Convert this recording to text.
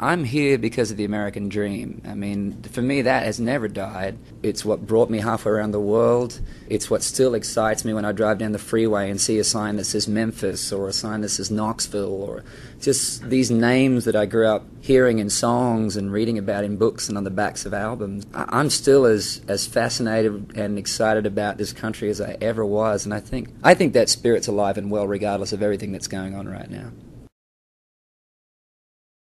I'm here because of the American dream. I mean, for me, that has never died. It's what brought me halfway around the world. It's what still excites me when I drive down the freeway and see a sign that says Memphis or a sign that says Knoxville, or just these names that I grew up hearing in songs and reading about in books and on the backs of albums. I'm still as fascinated and excited about this country as I ever was, and I think that spirit's alive and well regardless of everything that's going on right now.